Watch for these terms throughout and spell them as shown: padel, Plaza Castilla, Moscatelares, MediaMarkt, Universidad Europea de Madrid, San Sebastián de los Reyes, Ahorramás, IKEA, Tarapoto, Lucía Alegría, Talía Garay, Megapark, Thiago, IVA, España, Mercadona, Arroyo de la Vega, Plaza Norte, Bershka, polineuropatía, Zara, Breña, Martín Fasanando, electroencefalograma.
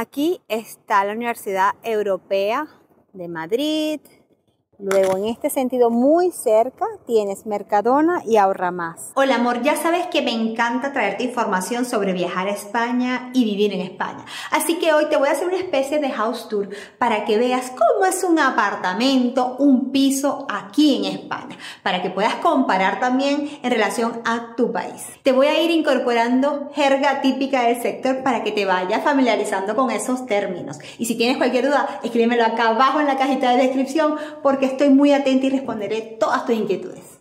Aquí está la Universidad Europea de Madrid. Luego, en este sentido, muy cerca, tienes Mercadona y Ahorramás. Hola, amor, ya sabes que me encanta traerte información sobre viajar a España y vivir en España. Así que hoy te voy a hacer una especie de house tour para que veas cómo es un apartamento, un piso aquí en España, para que puedas comparar también en relación a tu país. Te voy a ir incorporando jerga típica del sector para que te vayas familiarizando con esos términos. Y si tienes cualquier duda, escríbemelo acá abajo en la cajita de descripción, porque estoy muy atenta y responderé todas tus inquietudes.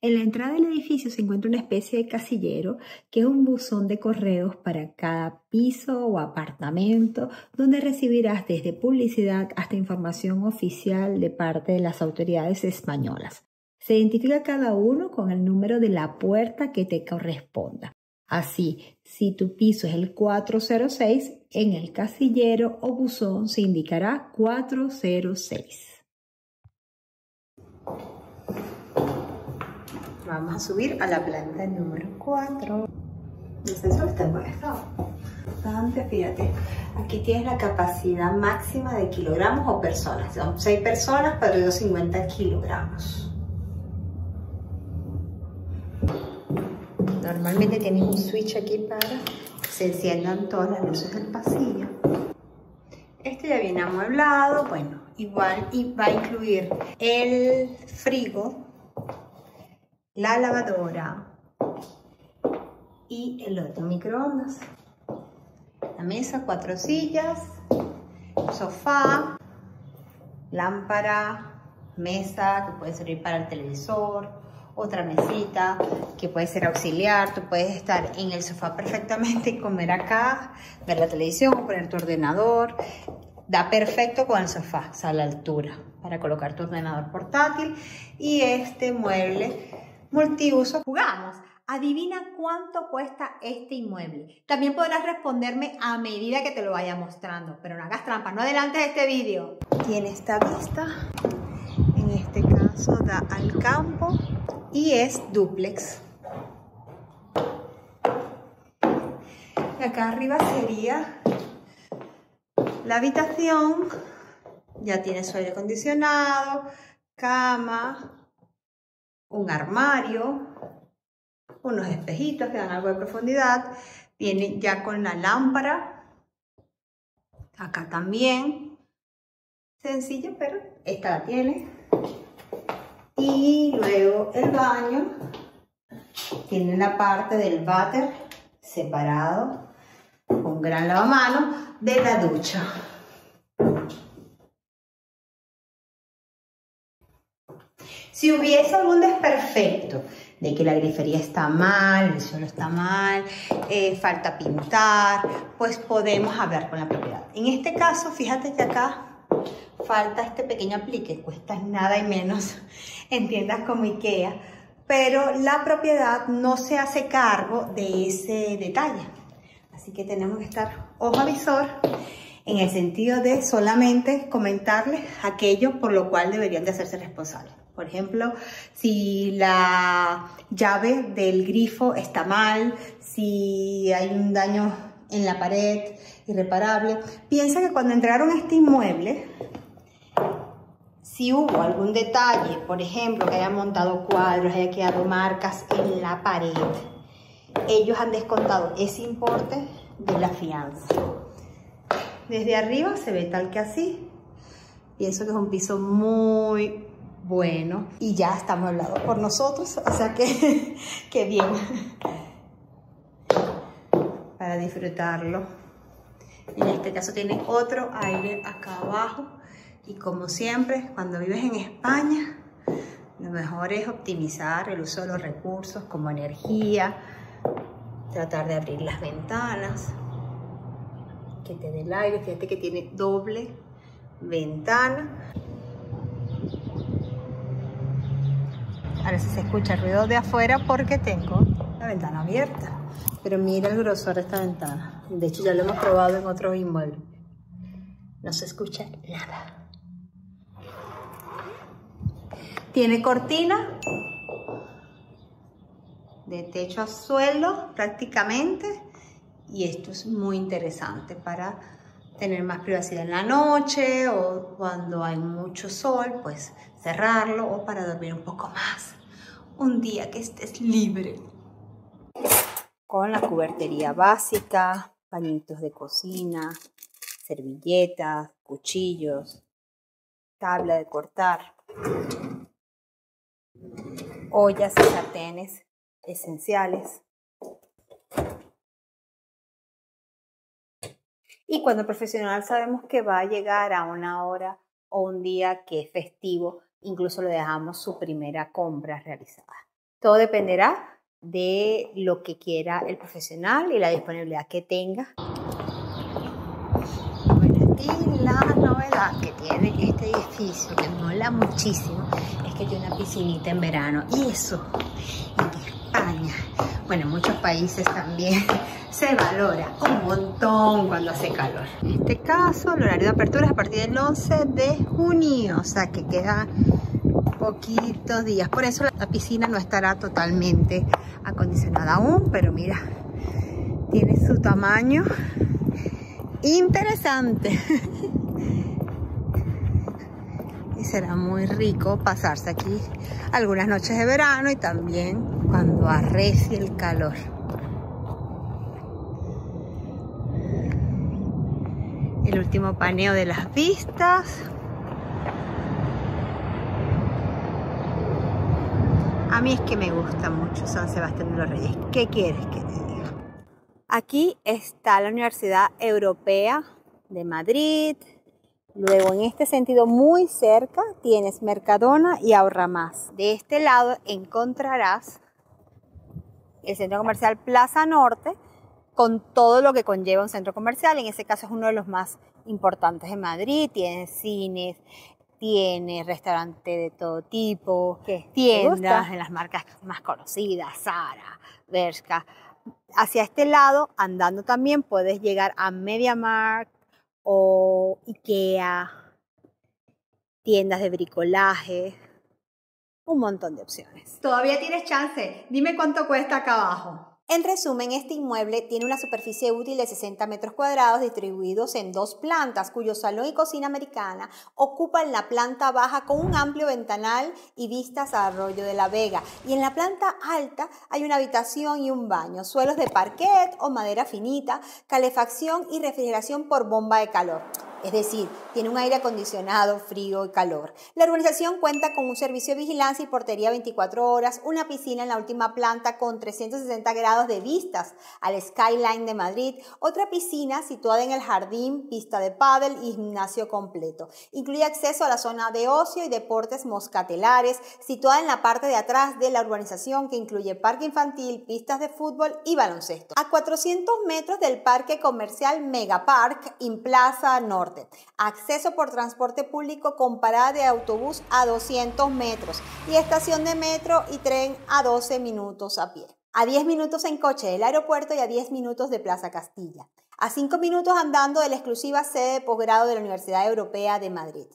En la entrada del edificio se encuentra una especie de casillero que es un buzón de correos para cada piso o apartamento, donde recibirás desde publicidad hasta información oficial de parte de las autoridades españolas. Se identifica cada uno con el número de la puerta que te corresponda. Así, si tu piso es el 406, en el casillero o buzón se indicará 406. Vamos a subir a la planta número 4. El ascensor está puesto bastante, fíjate. Aquí tienes la capacidad máxima de kilogramos o personas. Son 6 personas para los 50 kilogramos. Normalmente tienes un switch aquí para que se enciendan todas las luces del pasillo. Este ya viene amueblado, bueno, igual y va a incluir el frigo, la lavadora y el otro microondas. La mesa, 4 sillas, sofá, lámpara, mesa que puede servir para el televisor, otra mesita que puede ser auxiliar. Tú puedes estar en el sofá perfectamente y comer acá, ver la televisión, poner tu ordenador. Da perfecto con el sofá, o sea, la altura, para colocar tu ordenador portátil y este mueble multiuso. Jugamos. Adivina cuánto cuesta este inmueble. También podrás responderme a medida que te lo vaya mostrando, pero no hagas trampa, no adelantes este vídeo. Tiene esta vista, en este caso da al campo y es dúplex. Y acá arriba sería la habitación. Ya tiene su aire acondicionado, cama, un armario, unos espejitos que dan algo de profundidad. Viene ya con la lámpara. Acá también. Sencillo, pero esta la tiene. Y luego el baño. Tiene la parte del váter separado, con gran lavamanos, de la ducha. Si hubiese algún desperfecto, de que la grifería está mal, el suelo está mal, falta pintar, pues podemos hablar con la propiedad. En este caso, fíjate que acá falta este pequeño aplique, cuesta nada y menos en tiendas como IKEA, pero la propiedad no se hace cargo de ese detalle. Así que tenemos que estar ojo avisor, en el sentido de solamente comentarles aquello por lo cual deberían de hacerse responsables. Por ejemplo, si la llave del grifo está mal, si hay un daño en la pared irreparable. Piensa que cuando entraron a este inmueble, si hubo algún detalle, por ejemplo, que hayan montado cuadros, haya quedado marcas en la pared, ellos han descontado ese importe de la fianza. Desde arriba se ve tal que así. Pienso que es un piso muy bueno, y ya estamos hablados por nosotros, o sea que, bien, para disfrutarlo. En este caso tiene otro aire acá abajo, y como siempre, cuando vives en España, lo mejor es optimizar el uso de los recursos como energía, tratar de abrir las ventanas, que te dé el aire. Fíjate que tiene doble ventana. Ahora sí se escucha el ruido de afuera porque tengo la ventana abierta. Pero mira el grosor de esta ventana. De hecho, ya lo hemos probado en otro inmueble. No se escucha nada. Tiene cortina de techo a suelo prácticamente. Y esto es muy interesante para tener más privacidad en la noche o cuando hay mucho sol, pues cerrarlo o para dormir un poco más. Un día que estés libre. Con la cubertería básica, pañitos de cocina, servilletas, cuchillos, tabla de cortar, ollas y sartenes esenciales. Y cuando el profesional sabemos que va a llegar a una hora o un día que es festivo, incluso le dejamos su primera compra realizada. Todo dependerá de lo que quiera el profesional y la disponibilidad que tenga. Bueno, aquí la novedad que tiene este edificio, que mola muchísimo, es que tiene una piscinita en verano. Y eso, en España, bueno, en muchos países también, se valora un montón cuando hace calor. En este caso, el horario de apertura es a partir del 11 de junio, o sea que queda poquitos días. Por eso la piscina no estará totalmente acondicionada aún, pero mira, tiene su tamaño interesante. Y será muy rico pasarse aquí algunas noches de verano y también cuando arrecie el calor. El último paneo de las vistas. A mí es que me gusta mucho San Sebastián de los Reyes. ¿Qué quieres que te diga? Aquí está la Universidad Europea de Madrid. Luego, en este sentido, muy cerca, tienes Mercadona y Ahorramás. De este lado encontrarás el centro comercial Plaza Norte, con todo lo que conlleva un centro comercial. En ese caso es uno de los más importantes de Madrid. Tiene cines, tiene restaurantes de todo tipo, tiendas en las marcas más conocidas, Zara, Bershka. Hacia este lado, andando también, puedes llegar a MediaMarkt o IKEA, tiendas de bricolaje, un montón de opciones. Todavía tienes chance, dime cuánto cuesta acá abajo. En resumen, este inmueble tiene una superficie útil de 60 metros cuadrados distribuidos en 2 plantas, cuyo salón y cocina americana ocupan la planta baja con un amplio ventanal y vistas a Arroyo de la Vega. Y en la planta alta hay una habitación y un baño, suelos de parquet o madera finita, calefacción y refrigeración por bomba de calor. Es decir, tiene un aire acondicionado, frío y calor. La urbanización cuenta con un servicio de vigilancia y portería 24 horas, una piscina en la última planta con 360 grados de vistas al skyline de Madrid, otra piscina situada en el jardín, pista de pádel y gimnasio completo. Incluye acceso a la zona de ocio y deportes moscatelares, situada en la parte de atrás de la urbanización, que incluye parque infantil, pistas de fútbol y baloncesto. A 400 metros del parque comercial Megapark en Plaza Norte. Acceso por transporte público con parada de autobús a 200 metros y estación de metro y tren a 12 minutos a pie. A 10 minutos en coche del aeropuerto y a 10 minutos de Plaza Castilla. A 5 minutos andando de la exclusiva sede de posgrado de la Universidad Europea de Madrid.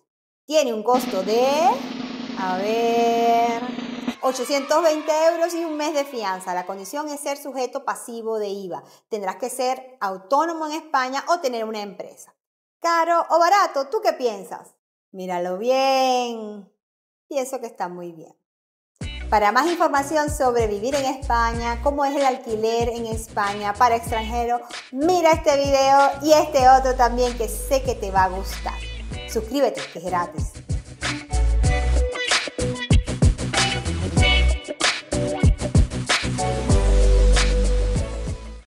Tiene un costo de, a ver, 820 € y un mes de fianza. La condición es ser sujeto pasivo de IVA. Tendrás que ser autónomo en España o tener una empresa. ¿Caro o barato? ¿Tú qué piensas? Míralo bien. Pienso que está muy bien. Para más información sobre vivir en España, cómo es el alquiler en España para extranjeros, mira este video y este otro también que sé que te va a gustar. Suscríbete, que es gratis.